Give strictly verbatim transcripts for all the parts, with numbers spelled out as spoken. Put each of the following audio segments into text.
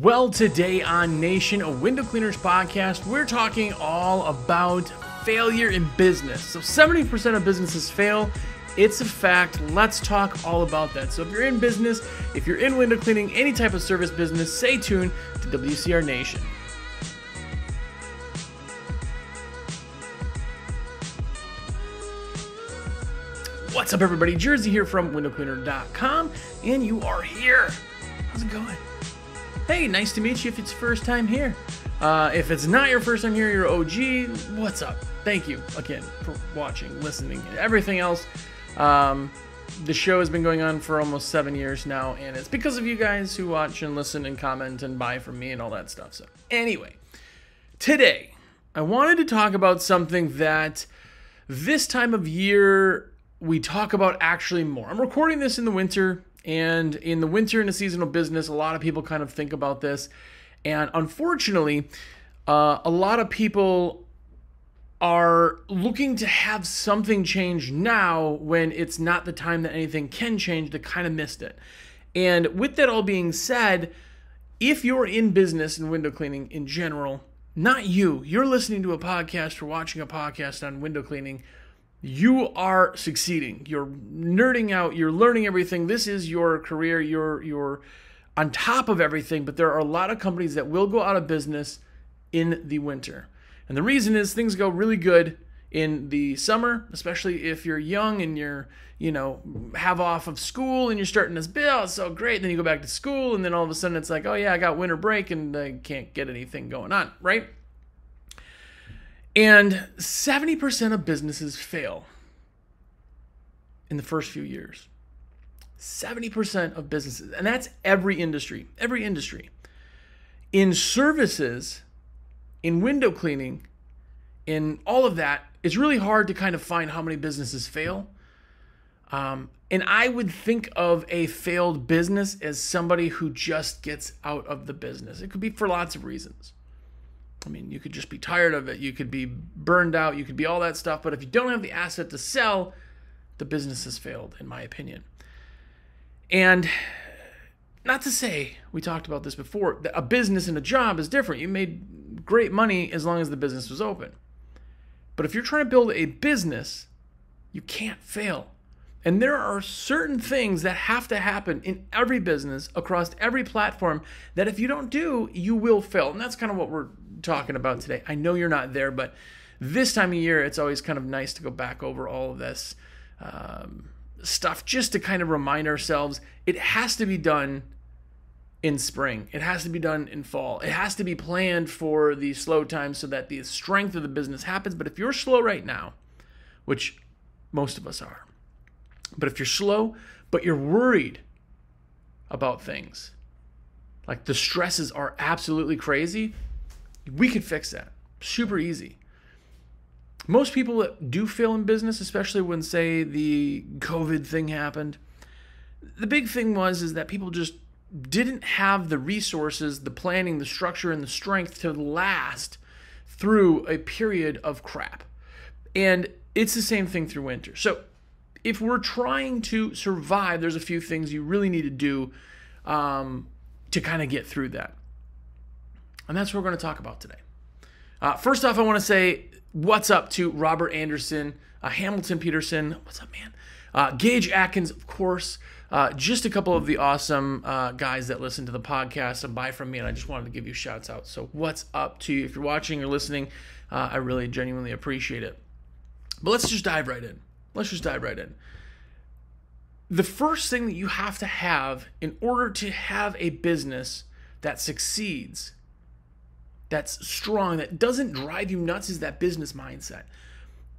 Well, today on Nation, a Window Cleaners podcast, we're talking all about failure in business. So seventy percent of businesses fail. It's a fact. Let's talk all about that. So if you're in business, if you're in window cleaning, any type of service business, stay tuned to W C R Nation. What's up, everybody? Jersey here from window cleaner dot com, and you are here. How's it going? Hey, nice to meet you if it's first time here. Uh, if it's not your first time here, you're O G, what's up? Thank you again for watching, listening, and everything else. Um, the show has been going on for almost seven years now, and it's because of you guys who watch and listen and comment and buy from me and all that stuff. So anyway, today I wanted to talk about something that this time of year we talk about actually more. I'm recording this in the winter. And in the winter, in a seasonal business, a lot of people kind of think about this. And unfortunately, uh, a lot of people are looking to have something change now when it's not the time that anything can change. They kind of missed it. And with that all being said, if you're in business and window cleaning in general, not you, you're listening to a podcast or watching a podcast on window cleaning, you are succeeding. You're nerding out. You're learning everything. This is your career. You're, you're on top of everything. But there are a lot of companies that will go out of business in the winter. And the reason is things go really good in the summer, especially if you're young and you're, you know, have off of school and you're starting this bill. It's so great. And then you go back to school and then all of a sudden it's like, oh, yeah, I got winter break and I can't get anything going on, right? And seventy percent of businesses fail in the first few years. seventy percent of businesses. And that's every industry, every industry. In services, in window cleaning, in all of that, it's really hard to kind of find how many businesses fail. Um, and I would think of a failed business as somebody who just gets out of the business. It could be for lots of reasons. I mean, you could just be tired of it. You could be burned out. You could be all that stuff. But if you don't have the asset to sell, the business has failed, in my opinion. And not to say, we talked about this before, that a business and a job is different. You made great money as long as the business was open. But if you're trying to build a business, you can't fail. And there are certain things that have to happen in every business across every platform that if you don't do, you will fail. And that's kind of what we're talking about today. I know you're not there, but this time of year, it's always kind of nice to go back over all of this um, stuff just to kind of remind ourselves it has to be done in spring. It has to be done in fall. It has to be planned for the slow time so that the strength of the business happens. But if you're slow right now, which most of us are, but if you're slow, but you're worried about things, like the stresses are absolutely crazy, we could fix that. Super easy. Most people that do fail in business, especially when, say, the COVID thing happened, the big thing was is that people just didn't have the resources, the planning, the structure, and the strength to last through a period of crap. And it's the same thing through winter. So if we're trying to survive, there's a few things you really need to do um, to kind of get through that. And that's what we're going to talk about today. Uh, first off, I want to say what's up to Robert Anderson, uh, Hamilton Peterson. What's up, man? Uh, Gage Atkins, of course. Uh, just a couple of the awesome uh, guys that listen to the podcast and buy from me. And I just wanted to give you shouts out. So what's up to you? If you're watching or listening, uh, I really genuinely appreciate it. But let's just dive right in. Let's just dive right in. The first thing that you have to have in order to have a business that succeeds, that's strong, that doesn't drive you nuts, is that business mindset.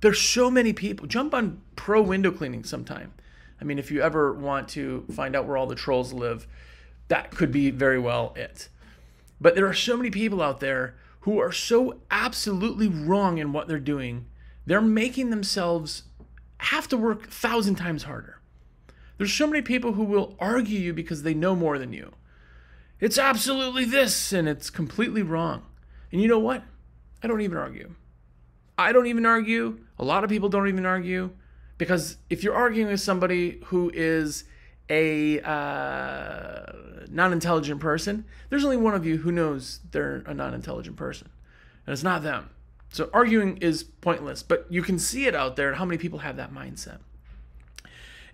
There's so many people. Jump on Pro Window Cleaning sometime. I mean, if you ever want to find out where all the trolls live, that could be very well it. But there are so many people out there who are so absolutely wrong in what they're doing. They're making themselves have to work a thousand times harder. There's so many people who will argue you because they know more than you. It's absolutely this, and it's completely wrong. And you know what? I don't even argue. I don't even argue. A lot of people don't even argue, because if you're arguing with somebody who is a uh, non-intelligent person, there's only one of you who knows they're a non-intelligent person, and it's not them. So arguing is pointless, but you can see it out there and how many people have that mindset.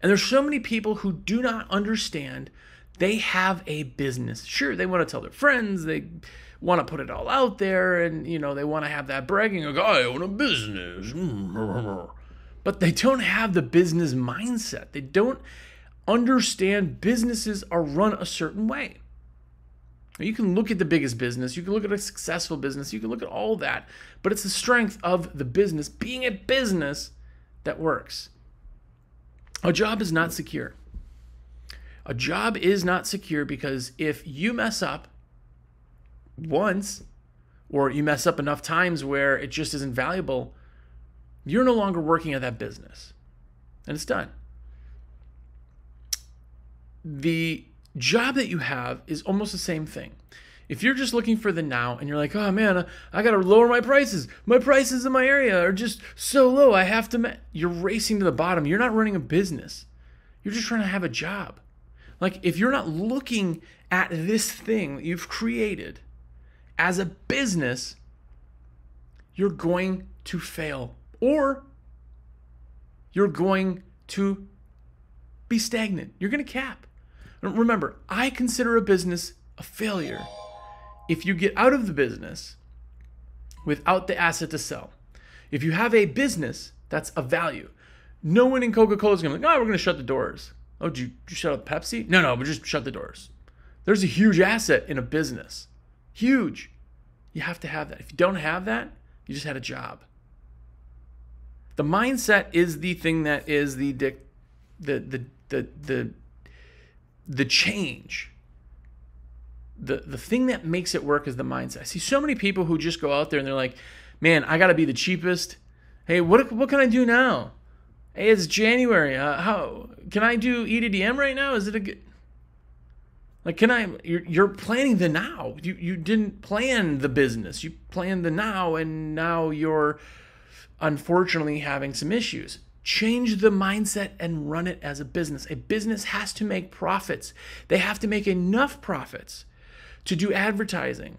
And there's so many people who do not understand they have a business. Sure, they want to tell their friends, they want to put it all out there, and you know they want to have that bragging, like, I own a business. But they don't have the business mindset. They don't understand businesses are run a certain way. You can look at the biggest business, you can look at a successful business, you can look at all that, but it's the strength of the business, being a business, that works. A job is not secure. A job is not secure because if you mess up once, or you mess up enough times where it just isn't valuable, you're no longer working at that business, and it's done. The job that you have is almost the same thing. If you're just looking for the now and you're like, oh man, I gotta lower my prices. My prices in my area are just so low. I have to, you're racing to the bottom. You're not running a business. You're just trying to have a job. Like if you're not looking at this thing that you've created as a business, you're going to fail, or you're going to be stagnant. You're gonna cap. Remember, I consider a business a failure if you get out of the business without the asset to sell. If you have a business, that's a value. No one in Coca-Cola is going to be like, oh, we're going to shut the doors. Oh, did you, did you shut up Pepsi? No, no, but just shut the doors. There's a huge asset in a business. Huge. You have to have that. If you don't have that, you just had a job. The mindset is the thing that is the dic- the the the the The change, the, the thing that makes it work is the mindset. I see so many people who just go out there and they're like, man, I got to be the cheapest. Hey, what, what can I do now? Hey, it's January. Uh, how can I do E D D M right now? Is it a good, like, can I, you're, you're planning the now. You, you didn't plan the business. You planned the now, and now you're unfortunately having some issues. Change the mindset and run it as a business. A business has to make profits. They have to make enough profits to do advertising.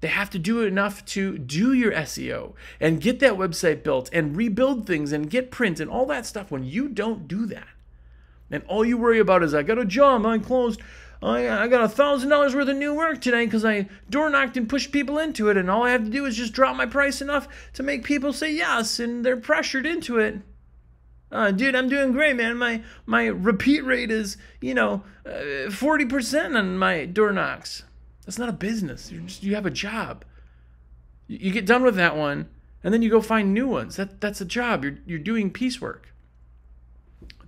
They have to do enough to do your S E O and get that website built and rebuild things and get print and all that stuff. When you don't do that, and all you worry about is, I got a job, I closed, I got a thousand dollars worth of new work today because I door knocked and pushed people into it, and all I have to do is just drop my price enough to make people say yes, and they're pressured into it. Uh, dude, I'm doing great, man. My my repeat rate is, you know, uh, forty percent on my door knocks. That's not a business. You're just, you have a job. You, you get done with that one, and then you go find new ones. That that's a job. You're you're doing piecework.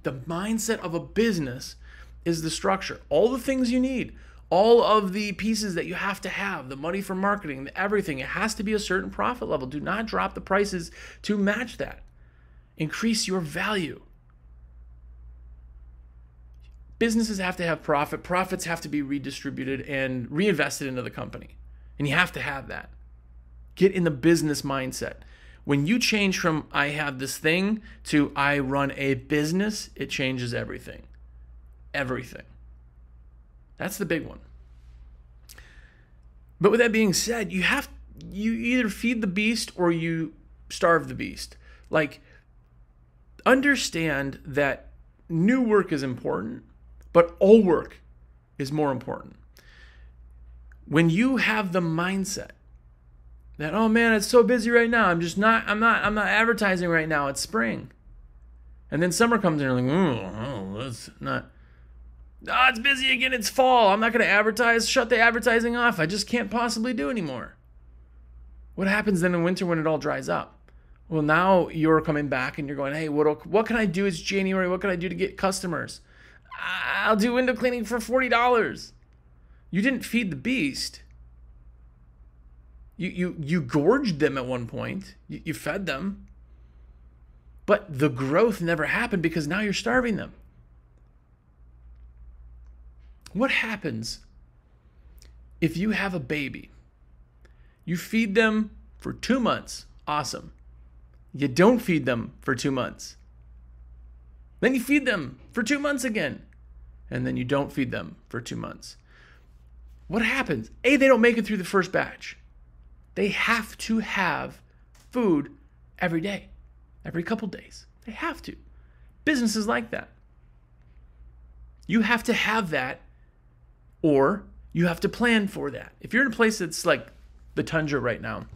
The mindset of a business is the structure. All the things you need, all of the pieces that you have to have, the money for marketing, the everything. It has to be a certain profit level. Do not drop the prices to match that. Increase your value. Businesses have to have profit. Profits have to be redistributed and reinvested into the company. And you have to have that. Get in the business mindset. When you change from I have this thing to I run a business, it changes everything. Everything. That's the big one. But with that being said, you have you either feed the beast or you starve the beast. Like, understand that new work is important, but all work is more important. When you have the mindset that, oh man, it's so busy right now, I'm just not, I'm not, I'm not advertising right now, it's spring. And then summer comes in and you're like, oh, oh, that's not, oh, it's busy again, it's fall, I'm not going to advertise, shut the advertising off, I just can't possibly do anymore. What happens then in winter when it all dries up? Well, now you're coming back and you're going, hey, what, what can I do? It's January. What can I do to get customers? I'll do window cleaning for forty dollars. You didn't feed the beast. You, you, you gorged them at one point. You, you fed them. But the growth never happened because now you're starving them. What happens if you have a baby? You feed them for two months. Awesome. You don't feed them for two months. Then you feed them for two months again. and then you don't feed them for two months. What happens? A, they don't make it through the first batch. They have to have food every day, every couple days. They have to. Businesses like that. You have to have that, or you have to plan for that. If you're in a place that's like the tundra right now,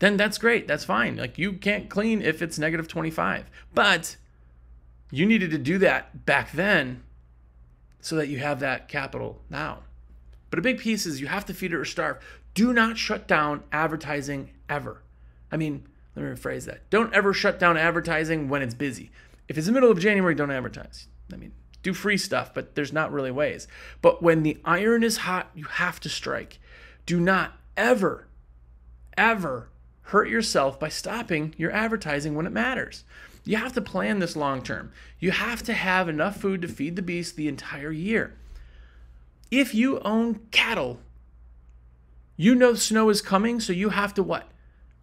then that's great. That's fine. Like, you can't clean if it's negative twenty-five. But you needed to do that back then so that you have that capital now. But a big piece is you have to feed it or starve. Do not shut down advertising ever. I mean, let me rephrase that. Don't ever shut down advertising when it's busy. If it's the middle of January, don't advertise. I mean, do free stuff, but there's not really ways. But when the iron is hot, you have to strike. Do not ever, ever hurt yourself by stopping your advertising when it matters. You have to plan this long term. You have to have enough food to feed the beast the entire year. If you own cattle, you know snow is coming, so you have to what?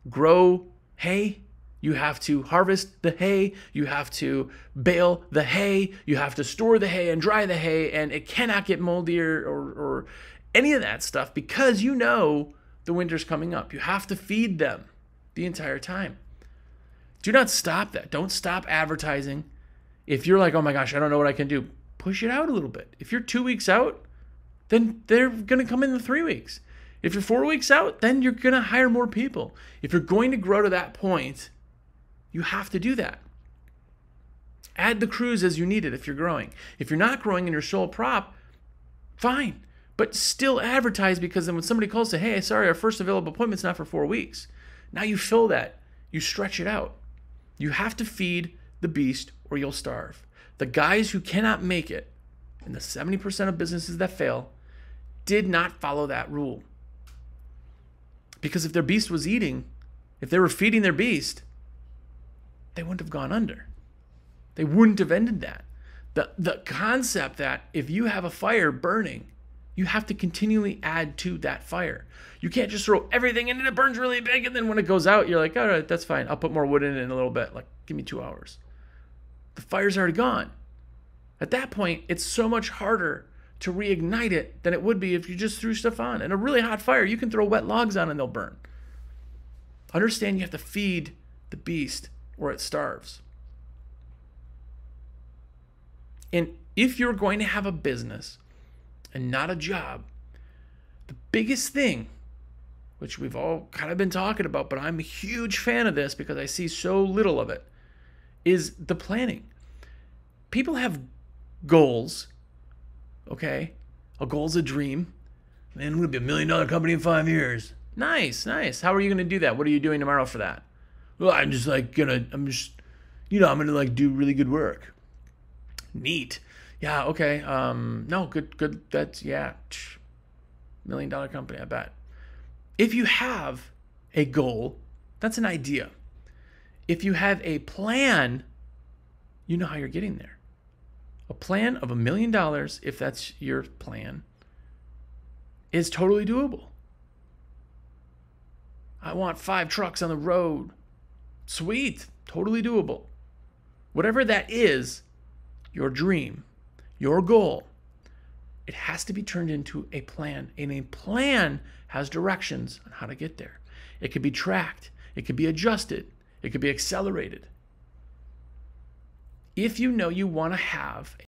Grow hay. You have to harvest the hay. You have to bale the hay. You have to store the hay and dry the hay, and it cannot get moldy or, or, or any of that stuff, because you know the winter's coming up. You have to feed them the entire time. Do not stop that. Don't stop advertising. If you're like, oh my gosh, I don't know what I can do, push it out a little bit. If you're two weeks out, then they're going to come in the three weeks. If you're four weeks out, then you're going to hire more people. If you're going to grow to that point, you have to do that. Add the crews as you need it if you're growing. If you're not growing and you're sole prop, fine. But still advertise, because then when somebody calls, say, hey, sorry, our first available appointment's not for four weeks. Now you fill that. You stretch it out. You have to feed the beast or you'll starve. The guys who cannot make it, and the seventy percent of businesses that fail, did not follow that rule. Because if their beast was eating, if they were feeding their beast, they wouldn't have gone under. They wouldn't have ended that. The, the concept that if you have a fire burning, you have to continually add to that fire. You can't just throw everything in and it burns really big, and then when it goes out, you're like, all right, that's fine. I'll put more wood in it in a little bit. Like, give me two hours. The fire's already gone. At that point, it's so much harder to reignite it than it would be if you just threw stuff on. In a really hot fire, you can throw wet logs on and they'll burn. Understand, you have to feed the beast or it starves. And if you're going to have a business and not a job, the biggest thing, which we've all kind of been talking about, but I'm a huge fan of this because I see so little of it, is the planning. People have goals. Okay, a goal's a dream. Man, I'm gonna be a million dollar company in five years. Nice, nice. How are you gonna do that? What are you doing tomorrow for that? Well, I'm just like gonna, I'm just, you know, I'm gonna like do really good work. Neat. Yeah. Okay. Um. No. Good. Good. That's yeah. Million dollar company. I bet. If you have a goal, that's an idea. If you have a plan, you know how you're getting there. A plan of a million dollars, if that's your plan, is totally doable. I want five trucks on the road. Sweet, totally doable. Whatever that is, your dream, your goal, it has to be turned into a plan. And a plan has directions on how to get there. It could be tracked. It could be adjusted. It could be accelerated. If you know you want to have